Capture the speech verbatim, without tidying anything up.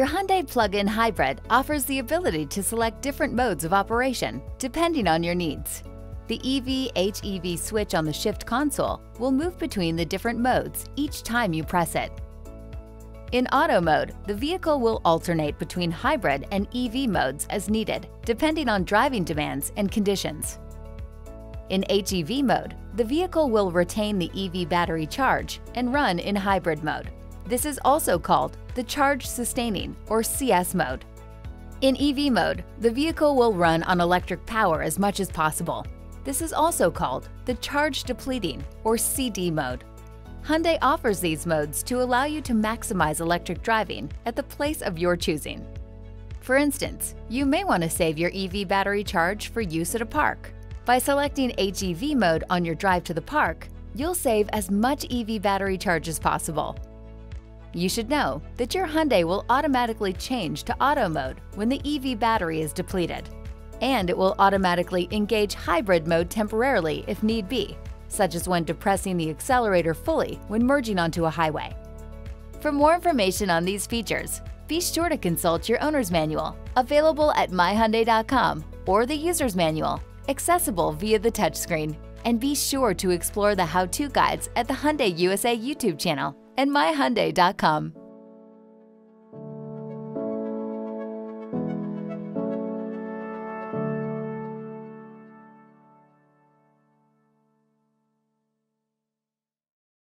Your Hyundai plug-in hybrid offers the ability to select different modes of operation, depending on your needs. The E V H E V switch on the shift console will move between the different modes each time you press it. In auto mode, the vehicle will alternate between hybrid and E V modes as needed, depending on driving demands and conditions. In H E V mode, the vehicle will retain the E V battery charge and run in hybrid mode. This is also called the charge sustaining or C S mode. In E V mode, the vehicle will run on electric power as much as possible. This is also called the charge depleting or C D mode. Hyundai offers these modes to allow you to maximize electric driving at the place of your choosing. For instance, you may want to save your E V battery charge for use at a park. By selecting H E V mode on your drive to the park, you'll save as much E V battery charge as possible. You should know that your Hyundai will automatically change to auto mode when the E V battery is depleted. And it will automatically engage hybrid mode temporarily if need be, such as when depressing the accelerator fully when merging onto a highway. For more information on these features, be sure to consult your owner's manual, available at my hyundai dot com, or the user's manual, accessible via the touchscreen. And be sure to explore the how-to guides at the Hyundai U S A YouTube channel and my hyundai dot com.